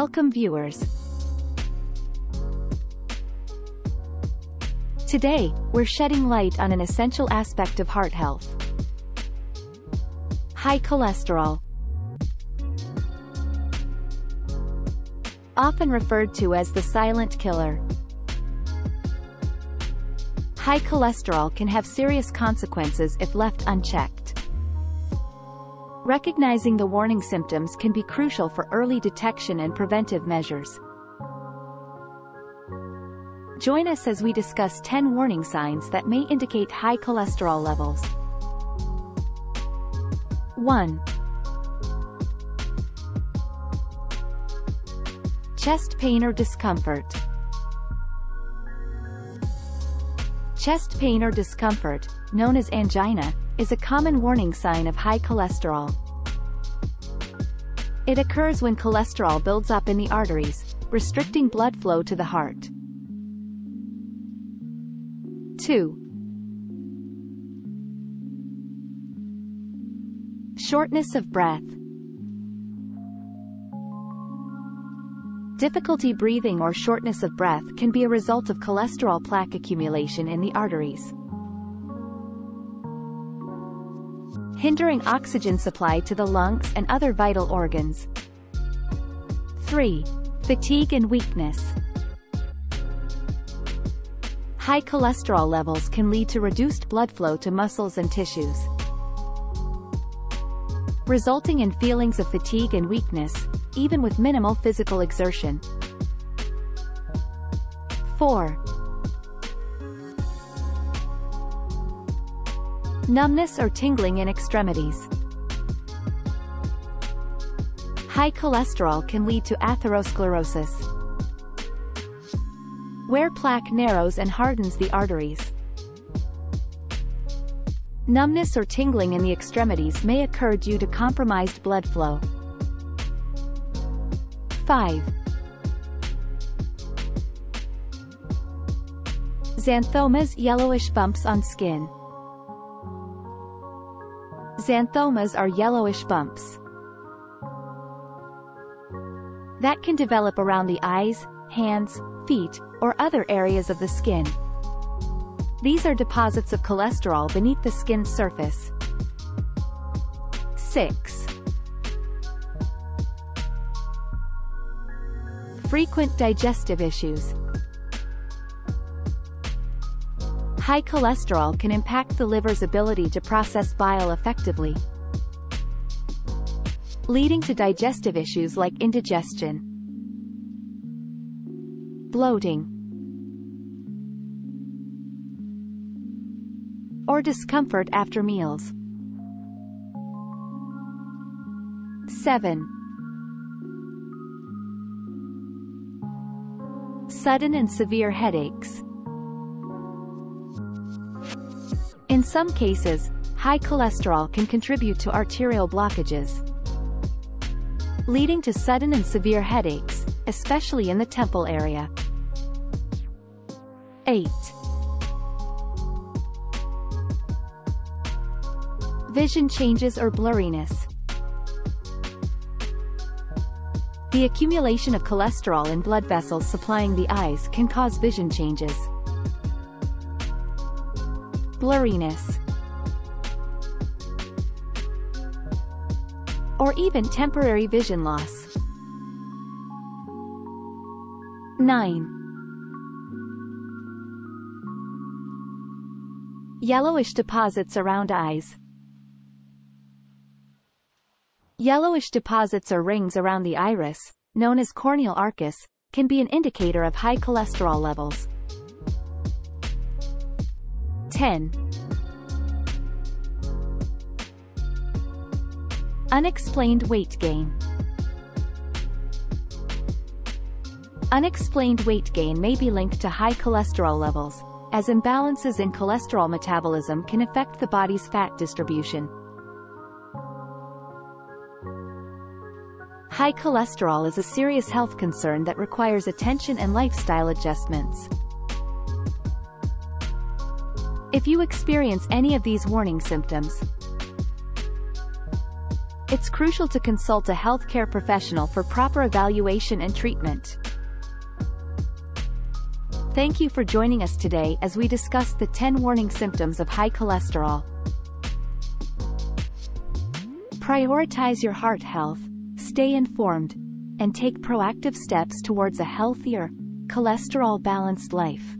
Welcome viewers. Today, we're shedding light on an essential aspect of heart health: high cholesterol. Often referred to as the silent killer, high cholesterol can have serious consequences if left unchecked. Recognizing the warning symptoms can be crucial for early detection and preventive measures. Join us as we discuss 10 warning signs that may indicate high cholesterol levels. 1. Chest pain or discomfort. Chest pain or discomfort, known as angina, is a common warning sign of high cholesterol. It occurs when cholesterol builds up in the arteries, restricting blood flow to the heart. 2. Shortness of breath. Difficulty breathing or shortness of breath can be a result of cholesterol plaque accumulation in the arteries, hindering oxygen supply to the lungs and other vital organs. 3. Fatigue and weakness. High cholesterol levels can lead to reduced blood flow to muscles and tissues, resulting in feelings of fatigue and weakness, even with minimal physical exertion. 4. Numbness or tingling in extremities. High cholesterol can lead to atherosclerosis, where plaque narrows and hardens the arteries. Numbness or tingling in the extremities may occur due to compromised blood flow. 5. Xanthomas, yellowish bumps on skin. Xanthomas are yellowish bumps that can develop around the eyes, hands, feet, or other areas of the skin. These are deposits of cholesterol beneath the skin's surface. 6. Frequent digestive issues. High cholesterol can impact the liver's ability to process bile effectively, leading to digestive issues like indigestion, bloating, or discomfort after meals. 7. Sudden and severe headaches. In some cases, high cholesterol can contribute to arterial blockages, leading to sudden and severe headaches, especially in the temple area. 8. Vision changes or blurriness. The accumulation of cholesterol in blood vessels supplying the eyes can cause vision changes, blurriness, or even temporary vision loss. 9. Yellowish deposits around eyes. Yellowish deposits or rings around the iris, known as corneal arcus, can be an indicator of high cholesterol levels. 10. Unexplained weight gain. Unexplained weight gain may be linked to high cholesterol levels, as imbalances in cholesterol metabolism can affect the body's fat distribution. High cholesterol is a serious health concern that requires attention and lifestyle adjustments. If you experience any of these warning symptoms, it's crucial to consult a healthcare professional for proper evaluation and treatment. Thank you for joining us today as we discuss the 10 warning symptoms of high cholesterol. Prioritize your heart health, stay informed, and take proactive steps towards a healthier, cholesterol-balanced life.